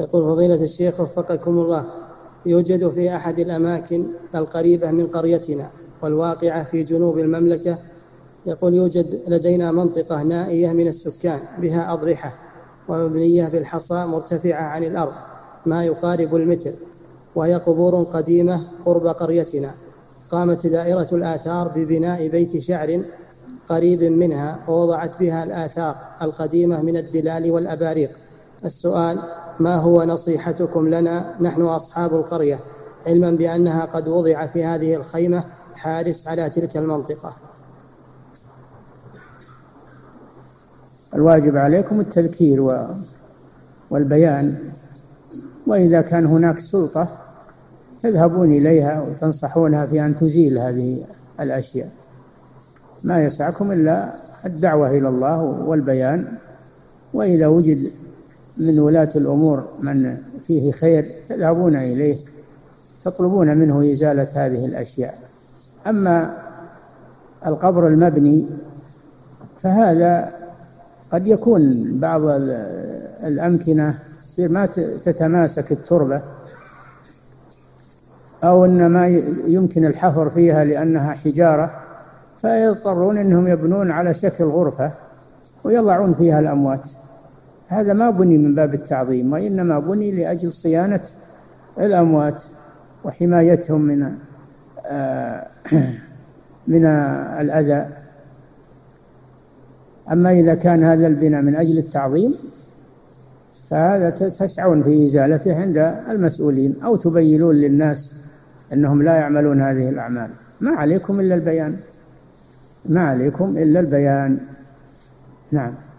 يقول فضيلة الشيخ وفقكم الله، يوجد في أحد الأماكن القريبة من قريتنا والواقعة في جنوب المملكة، يقول يوجد لدينا منطقة نائية من السكان بها أضرحة ومبنية بالحصى مرتفعة عن الأرض ما يقارب المتر، وهي قبور قديمة قرب قريتنا. قامت دائرة الآثار ببناء بيت شعر قريب منها ووضعت بها الآثار القديمة من الدلال والأباريق. السؤال: ما هو نصيحتكم لنا نحن أصحاب القرية، علما بأنها قد وضع في هذه الخيمة حارس على تلك المنطقة؟ الواجب عليكم التذكير والبيان، وإذا كان هناك سلطة تذهبون إليها وتنصحونها في أن تزيل هذه الأشياء. ما يسعكم إلا الدعوة إلى الله والبيان، وإذا وجد من ولاة الأمور من فيه خير تذهبون إليه تطلبون منه إزالة هذه الأشياء. أما القبر المبني فهذا قد يكون بعض الأمكنة تصير ما تتماسك التربة، أو أن ما يمكن الحفر فيها لأنها حجارة، فيضطرون أنهم يبنون على شكل غرفة ويضعون فيها الأموات. هذا ما بني من باب التعظيم، وإنما بني لأجل صيانة الأموات وحمايتهم من الأذى. أما إذا كان هذا البناء من أجل التعظيم فهذا تسعون في إزالته عند المسؤولين، أو تبينون للناس أنهم لا يعملون هذه الأعمال. ما عليكم إلا البيان، ما عليكم إلا البيان. نعم.